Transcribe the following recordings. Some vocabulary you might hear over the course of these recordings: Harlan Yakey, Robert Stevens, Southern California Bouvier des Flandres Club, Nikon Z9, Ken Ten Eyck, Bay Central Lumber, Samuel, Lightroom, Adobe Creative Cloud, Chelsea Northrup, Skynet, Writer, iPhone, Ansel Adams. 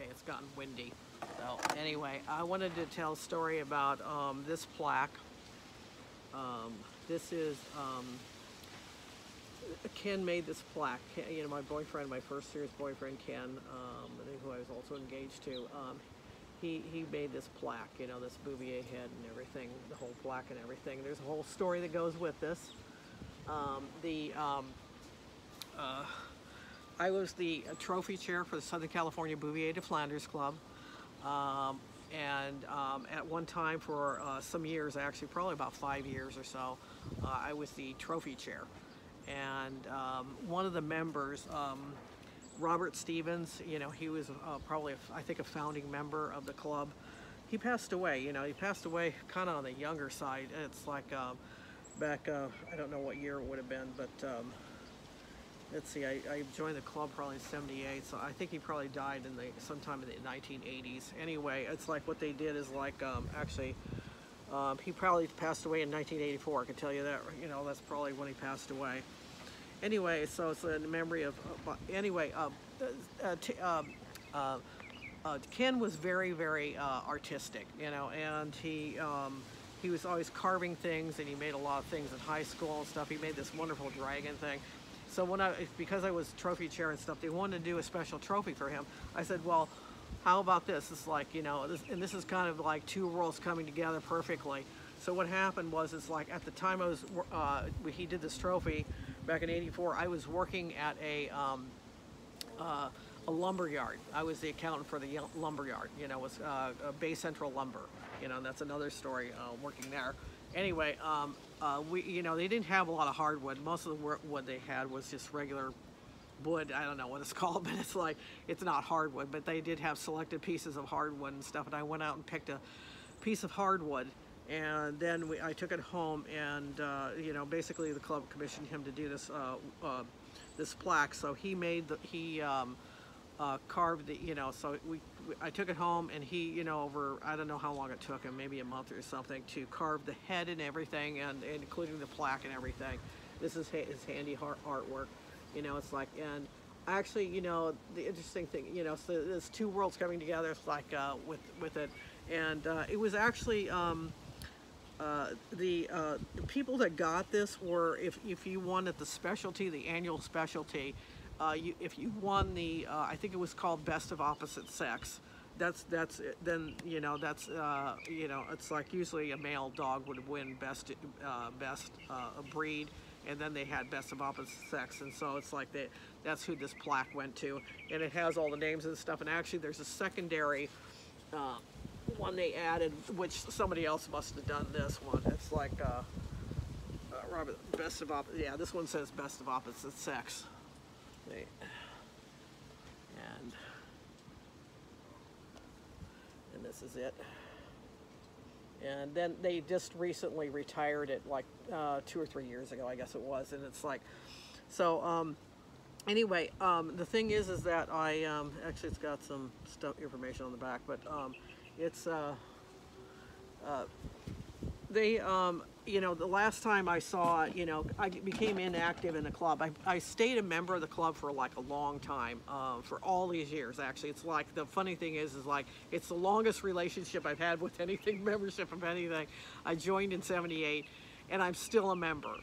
Okay, it's gotten windy. So anyway, I wanted to tell a story about this plaque. This is, Ken made this plaque. Ken, you know, my boyfriend, my first serious boyfriend, Ken, who I was also engaged to, he made this plaque, you know, this Bouvier head and everything, the whole plaque and everything. There's a whole story that goes with this. I was the trophy chair for the Southern California Bouvier des Flandres Club. At one time for some years, actually probably about 5 years or so, I was the trophy chair. And one of the members, Robert Stevens, you know, he was probably, I think, a founding member of the club. He passed away, you know, he passed away kind of on the younger side. It's like back, I don't know what year it would have been, but let's see, I joined the club probably in '78, so I think he probably died in the sometime in the 1980s. Anyway, it's like what they did is like, he probably passed away in 1984, I can tell you that, you know, that's probably when he passed away. Anyway, so it's in memory of, Ken was very, very artistic, you know, and he was always carving things, and he made a lot of things in high school and stuff. He made this wonderful dragon thing. So when because I was trophy chair and stuff, they wanted to do a special trophy for him. I said, well, how about this? It's like, you know, this is kind of like two worlds coming together perfectly. So what happened was, it's like at the time I was, he did this trophy back in '84, I was working at a lumber yard. I was the accountant for the lumber yard, you know, it was Bay Central Lumber, you know, and that's another story, working there. Anyway, you know, they didn't have a lot of hardwood. Most of the wood they had was just regular wood. I don't know what it's called, but it's like, it's not hardwood, but they did have selected pieces of hardwood and stuff. And I went out and picked a piece of hardwood, and then I took it home, and you know, basically the club commissioned him to do this this plaque. So he made the, carved the, you know, so I took it home, and he, you know, over, I don't know how long it took him, maybe a month or something, to carve the head and everything, and including the plaque and everything. This is his handy artwork, you know, it's like, and actually, you know, the interesting thing, you know, so there's two worlds coming together, it's like, with it, and it was actually, the people that got this were, if you wanted the specialty, the annual specialty, if you won the, I think it was called Best of Opposite Sex, that's it. Then, you know, that's, you know, it's like usually a male dog would win best breed, and then they had Best of Opposite Sex, and so it's like that's who this plaque went to, and it has all the names and stuff, and actually there's a secondary one they added, which somebody else must have done this one. It's like, Robert, Best of Opposite, yeah, this one says Best of Opposite Sex. And this is it. And then they just recently retired it, like 2 or 3 years ago, I guess it was. And it's like, so anyway, the thing is that I actually, it's got some stuff information on the back, but it's they, you know, the last time I saw it, you know, I became inactive in the club. I stayed a member of the club for like a long time, for all these years, actually. It's like, the funny thing is like, it's the longest relationship I've had with anything, membership of anything. I joined in '78, and I'm still a member.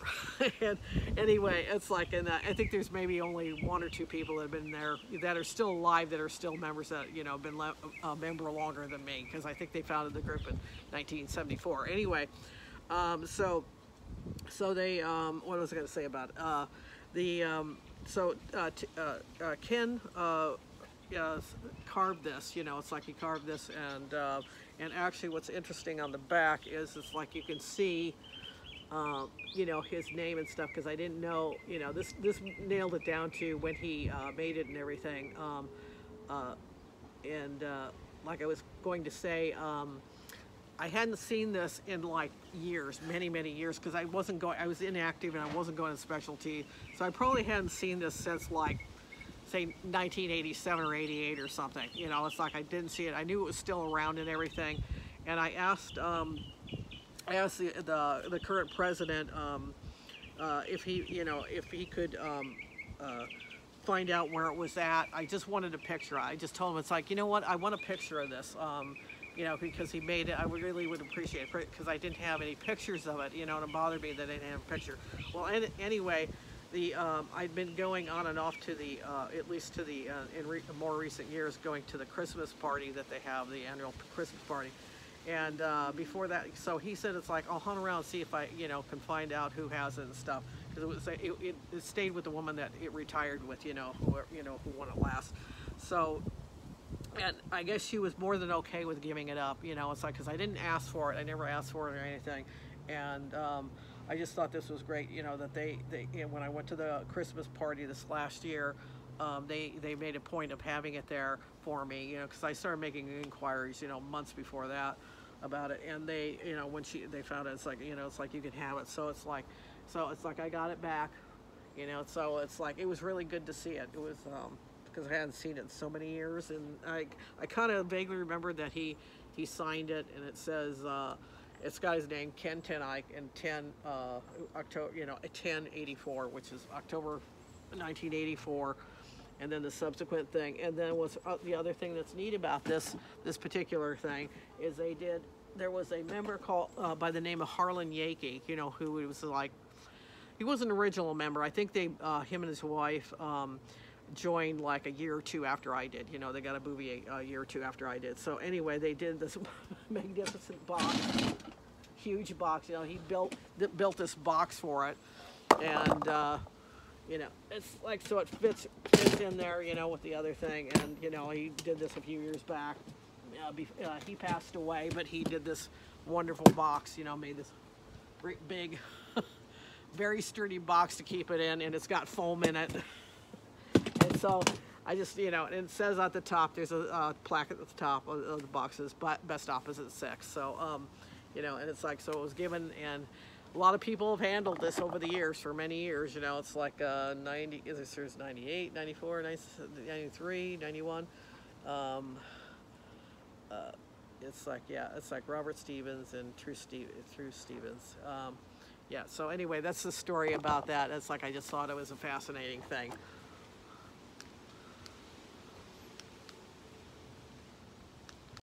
And anyway, it's like, and I think there's maybe only 1 or 2 people that have been there that are still alive, that are still members, that, you know, been a member longer than me, because I think they founded the group in 1974. Anyway, so they, what was I going to say about it? Ken carved this, you know, it's like he carved this, and actually what's interesting on the back is it's like you can see, you know, his name and stuff, because I didn't know, you know, this nailed it down to when he made it and everything, like I was going to say, I hadn't seen this in like years, many years, because I was inactive and I wasn't going to specialty, so I probably hadn't seen this since like, say, 1987 or 88 or something, you know, it's like I didn't see it. I knew it was still around and everything, and I asked, the current president if he, you know, if he could find out where it was at. I just wanted a picture. I just told him, it's like, you know what, I want a picture of this, you know, because he made it. I really would appreciate it because I didn't have any pictures of it, you know, and it bothered me that I didn't have a picture. Well, anyway, the I'd been going on and off to the, at least to the, in more recent years, going to the Christmas party that they have, the annual Christmas party. And before that, so he said, it's like, I'll hunt around and see if I, you know, can find out who has it and stuff. Because it stayed with the woman that it retired with, you know, who won it last. So, and I guess she was more than okay with giving it up, you know. It's like, because I didn't ask for it. I never asked for it or anything. And I just thought this was great, you know, that they you know, when I went to the Christmas party this last year, they made a point of having it there for me, you know, because I started making inquiries, you know, months before that about it, and they, you know, when they found it, it's like, you know, it's like, you can have it. So it's like, I got it back, you know. So it's like, it was really good to see it. It was because I hadn't seen it in so many years, and I kind of vaguely remember that he signed it, and it says it's got his name, Ken Ten Eyck, and 10 October, you know, 1084, which is October 1984. And then the subsequent thing, and then what's the other thing that's neat about this particular thing is they did. There was a member called by the name of Harlan Yakey, you know, who was like, he was an original member. I think they, him and his wife, joined like a year or two after I did. You know, they got a Bouvier a year or two after I did. So anyway, they did this magnificent box, huge box. You know, he built this box for it, and. You know, it's like, so it fits in there, you know, with the other thing. And, you know, he did this a few years back. He passed away, but he did this wonderful box, you know, made this great big, very sturdy box to keep it in. And it's got foam in it. And so I just, you know, and it says at the top, there's a plaque at the top of the box, says best opposite sex. So, you know, and it's like, so it was given, and a lot of people have handled this over the years, for many years, you know. It's like 98, 94, 93, 91. It's like, yeah, it's like Robert Stevens and through Stevens. Yeah, so anyway, that's the story about that. It's like, I just thought it was a fascinating thing.